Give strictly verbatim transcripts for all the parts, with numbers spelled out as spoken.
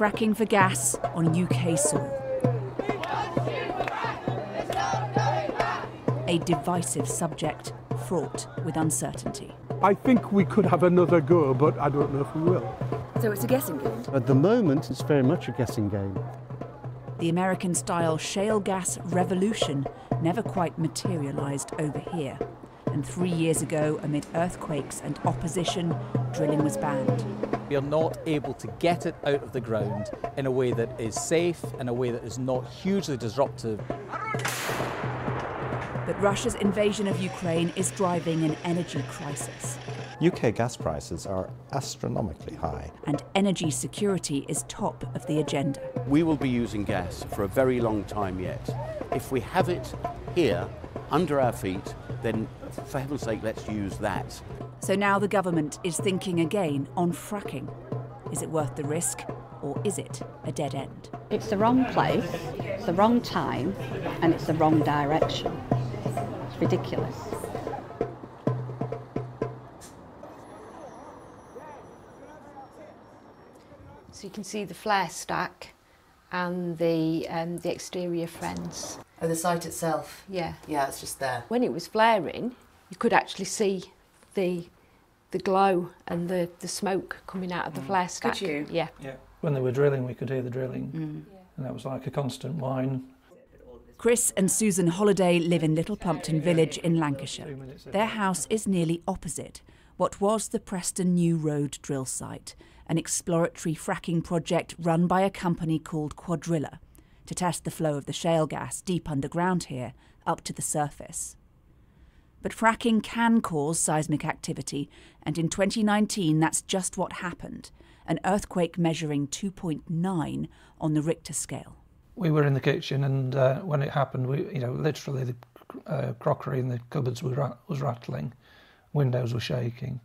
fracking for gas on U K soil. A divisive subject fraught with uncertainty. I think we could have another go, but I don't know if we will. So it's a guessing game? At the moment, it's very much a guessing game. The American-style shale gas revolution never quite materialised over here. And three years ago, amid earthquakes and opposition, drilling was banned. We are not able to get it out of the ground in a way that is safe, in a way that is not hugely disruptive. But Russia's invasion of Ukraine is driving an energy crisis. U K gas prices are astronomically high. And energy security is top of the agenda. We will be using gas for a very long time yet. If we have it here, under our feet, then for heaven's sake, let's use that. So now the government is thinking again on fracking. Is it worth the risk, or is it a dead end? It's the wrong place, it's the wrong time, and it's the wrong direction. It's ridiculous. So you can see the flare stack and the, um, the exterior fence. Oh, the site itself? Yeah. Yeah, it's just there. When it was flaring, you could actually see the the glow and the, the smoke coming out of the mm. flare stack. Could you? Yeah. yeah. When they were drilling, we could hear the drilling. Mm. And that was like a constant whine. Chris and Susan Holliday live in Little Plumpton Village in Lancashire. Their house is nearly opposite what was the Preston New Road drill site, an exploratory fracking project run by a company called Quadrilla, to test the flow of the shale gas deep underground here up to the surface. But fracking can cause seismic activity, and in twenty nineteen that's just what happened, an earthquake measuring two point nine on the Richter scale. We were in the kitchen and uh, when it happened, we, you know, literally the uh, crockery in the cupboards was, rat was rattling, windows were shaking.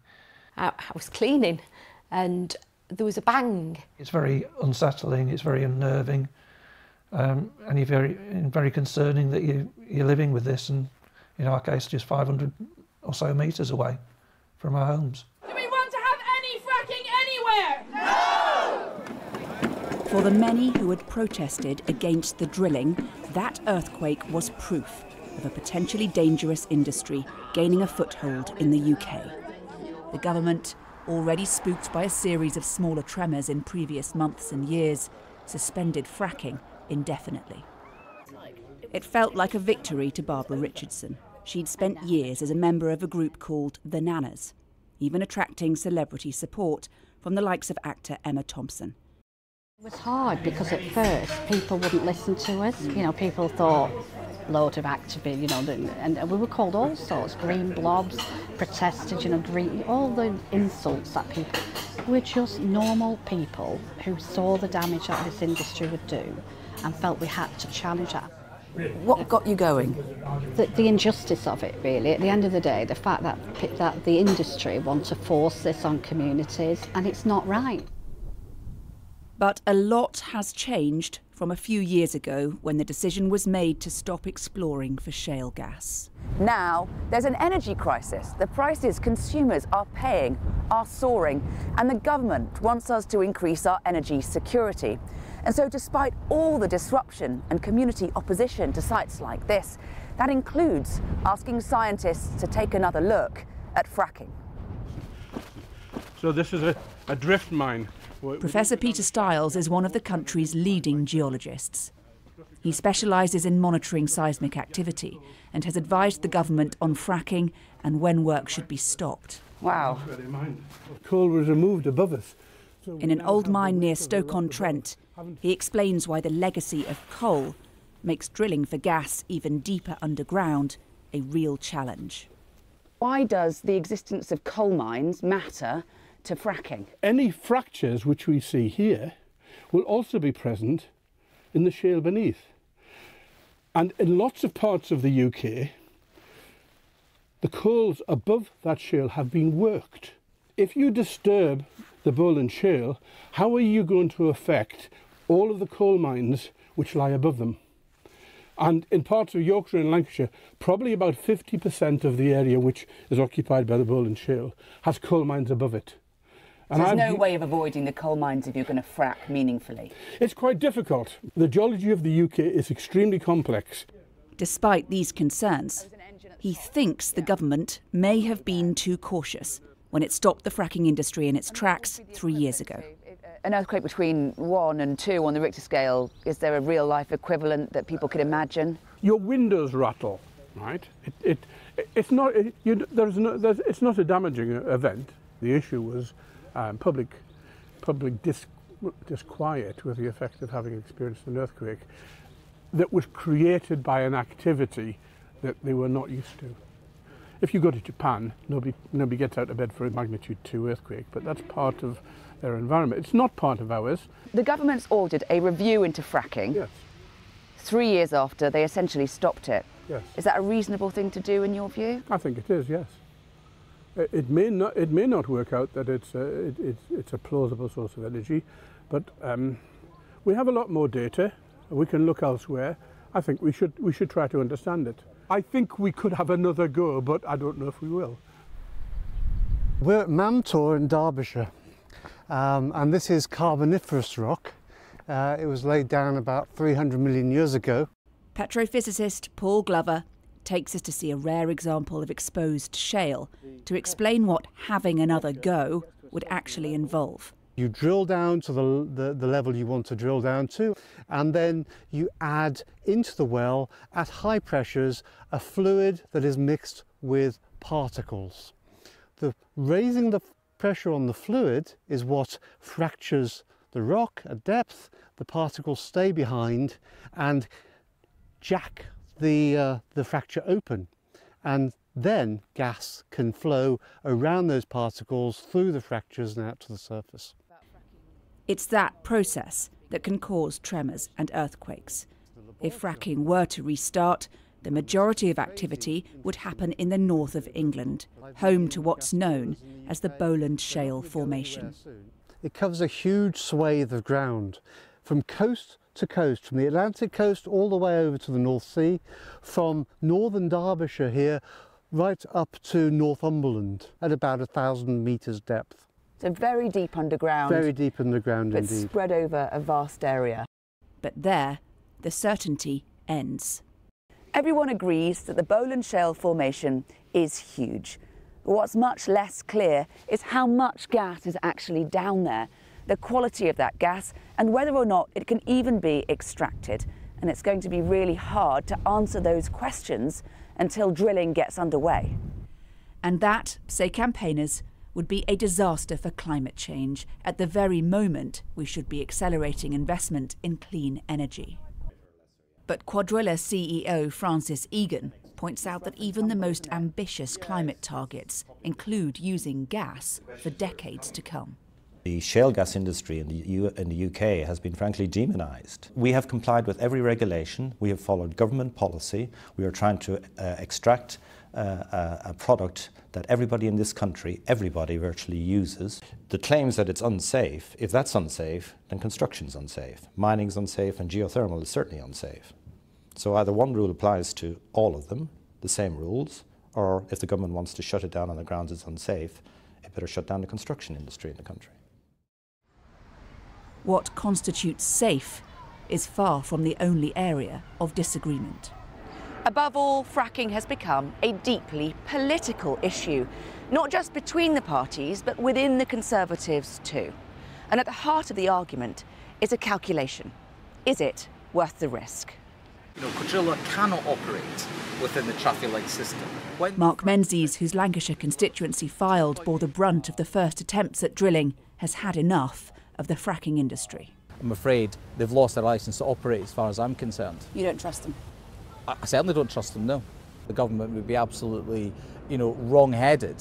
I, I was cleaning and there was a bang. It's very unsettling, it's very unnerving. Um, and you're very, very concerning that you, you're living with this, and in our case, just five hundred or so metres away from our homes. Do we want to have any fracking anywhere? No! For the many who had protested against the drilling, that earthquake was proof of a potentially dangerous industry gaining a foothold in the U K. The government, already spooked by a series of smaller tremors in previous months and years, suspended fracking indefinitely. It felt like a victory to Barbara Richardson. She'd spent years as a member of a group called the Nanas, even attracting celebrity support from the likes of actor Emma Thompson. It was hard because at first people wouldn't listen to us. You know, people thought loads of activists, you know, and we were called all sorts, green blobs, protesters, you know, green, all the insults that people. We're just normal people who saw the damage that this industry would do and felt we had to challenge that. What got you going? The, the injustice of it, really. At the end of the day, the fact that, that the industry want to force this on communities, and it's not right. But a lot has changed from a few years ago when the decision was made to stop exploring for shale gas. Now there's an energy crisis. The prices consumers are paying are soaring, and the government wants us to increase our energy security. And so despite all the disruption and community opposition to sites like this, that includes asking scientists to take another look at fracking. So this is a, a drift mine. Professor Peter Styles is one of the country's leading geologists. He specialises in monitoring seismic activity and has advised the government on fracking and when work should be stopped. Wow. Coal was removed above us. In an old mine near Stoke-on-Trent, he explains why the legacy of coal makes drilling for gas even deeper underground a real challenge. Why does the existence of coal mines matter to fracking? Any fractures which we see here will also be present in the shale beneath. And in lots of parts of the U K, the coals above that shale have been worked. If you disturb the Bowland Shale, how are you going to affect all of the coal mines which lie above them? And in parts of Yorkshire and Lancashire, probably about fifty percent of the area which is occupied by the Bowland Shale has coal mines above it. So there's I've, no way of avoiding the coal mines if you're going to frack meaningfully? It's quite difficult. The geology of the U K is extremely complex. Despite these concerns, he thinks the government may have been too cautious when it stopped the fracking industry in its tracks three years ago. An earthquake between one and two on the Richter scale, is there a real-life equivalent that people could imagine? Your windows rattle, right? It, it, it's, not, it, you, there's no, there's, it's not a damaging event. The issue was um, public, public dis, disquiet with the effect of having experienced an earthquake that was created by an activity that they were not used to. If you go to Japan, nobody, nobody gets out of bed for a magnitude two earthquake, but that's part of their environment. It's not part of ours. The government's ordered a review into fracking. Yes. Three years after, they essentially stopped it. Yes. Is that a reasonable thing to do in your view? I think it is, yes. It, it, may, not, it may not work out that it's a, it, it's, it's a plausible source of energy, but um, we have a lot more data. We can look elsewhere. I think we should, we should try to understand it. I think we could have another go, but I don't know if we will. We're at Mam Tor in Derbyshire, um, and this is Carboniferous rock. Uh, it was laid down about three hundred million years ago. Petrophysicist Paul Glover takes us to see a rare example of exposed shale to explain what having another go would actually involve. You drill down to the, the, the level you want to drill down to, and then you add into the well, at high pressures, a fluid that is mixed with particles. The raising the pressure on the fluid is what fractures the rock at depth. The particles stay behind and jack the, uh, the fracture open, and then gas can flow around those particles through the fractures and out to the surface. It's that process that can cause tremors and earthquakes. If fracking were to restart, the majority of activity would happen in the north of England, home to what's known as the Bowland Shale Formation. It covers a huge swathe of ground, from coast to coast, from the Atlantic coast all the way over to the North Sea, from northern Derbyshire here right up to Northumberland at about a thousand metres depth. So very deep underground. Very deep underground but indeed. But spread over a vast area. But there, the certainty ends. Everyone agrees that the Bowland Shale Formation is huge. What's much less clear is how much gas is actually down there, the quality of that gas, and whether or not it can even be extracted. And it's going to be really hard to answer those questions until drilling gets underway. And that, say campaigners, would be a disaster for climate change at the very moment we should be accelerating investment in clean energy. But Quadrilla C E O Francis Egan points out that even the most ambitious climate targets include using gas for decades to come. The shale gas industry in the, U in the U K has been frankly demonised. We have complied with every regulation, we have followed government policy, we are trying to uh, extract Uh, a product that everybody in this country, everybody virtually uses. The claims that it's unsafe, if that's unsafe, then construction's unsafe, mining's unsafe, and geothermal is certainly unsafe. So either one rule applies to all of them, the same rules, or if the government wants to shut it down on the grounds it's unsafe, it better shut down the construction industry in the country. What constitutes safe is far from the only area of disagreement. Above all, fracking has become a deeply political issue, not just between the parties, but within the Conservatives too. And at the heart of the argument is a calculation. Is it worth the risk? You know, Quadrilla cannot operate within the traffic light system. When Mark Menzies, whose Lancashire constituency filed, bore the brunt of the first attempts at drilling, has had enough of the fracking industry. I'm afraid they've lost their licence to operate as far as I'm concerned. You don't trust them? I certainly don't trust them, no. The government would be absolutely, you know, wrong-headed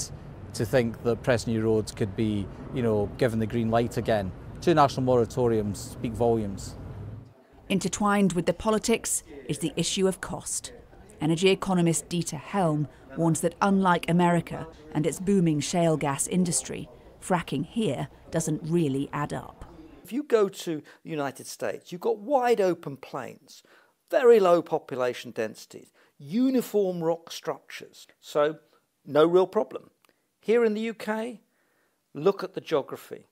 to think that Preston New Road could be, you know, given the green light again. Two national moratoriums speak volumes. Intertwined with the politics is the issue of cost. Energy economist Dieter Helm warns that unlike America and its booming shale gas industry, fracking here doesn't really add up. If you go to the United States, you've got wide-open plains, very low population densities, uniform rock structures, so no real problem. Here in the U K, look at the geography.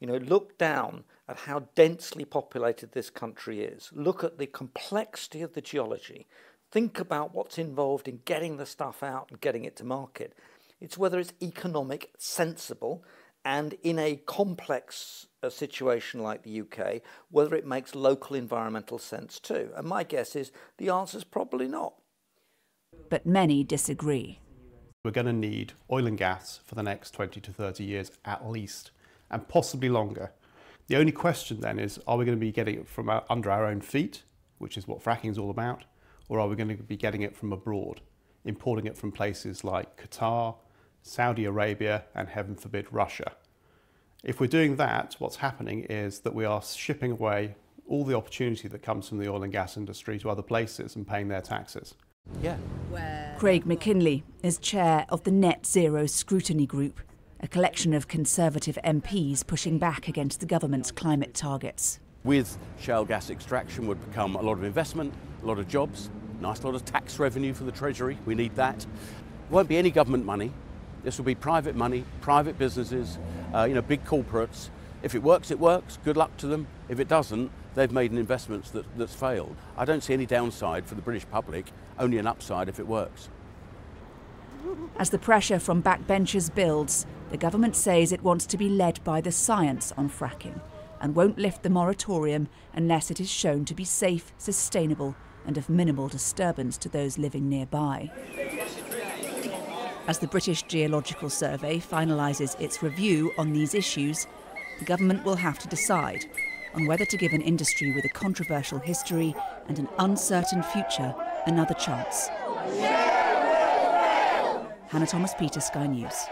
You know, look down at how densely populated this country is. Look at the complexity of the geology. Think about what's involved in getting the stuff out and getting it to market. It's whether it's economic, sensible, and in a complex uh, situation like the U K, whether it makes local environmental sense too. And my guess is the answer is probably not. But many disagree. We're going to need oil and gas for the next twenty to thirty years at least, and possibly longer. The only question then is, are we going to be getting it from our, under our own feet, which is what fracking is all about, or are we going to be getting it from abroad, importing it from places like Qatar, Saudi Arabia, and heaven forbid, Russia? If we're doing that, what's happening is that we are shipping away all the opportunity that comes from the oil and gas industry to other places and paying their taxes. Yeah. Where... Craig McKinley is chair of the Net Zero Scrutiny Group, a collection of Conservative M Ps pushing back against the government's climate targets. With shale gas extraction would become a lot of investment, a lot of jobs, a nice lot of tax revenue for the Treasury. We need that. There won't be any government money. This will be private money, private businesses, uh, you know, big corporates. If it works, it works. Good luck to them. If it doesn't, they've made an investment that, that's failed. I don't see any downside for the British public, only an upside if it works. As the pressure from backbenchers builds, the government says it wants to be led by the science on fracking and won't lift the moratorium unless it is shown to be safe, sustainable and of minimal disturbance to those living nearby. As the British Geological Survey finalises its review on these issues, the government will have to decide on whether to give an industry with a controversial history and an uncertain future another chance. Hannah Thomas-Peter, Sky News.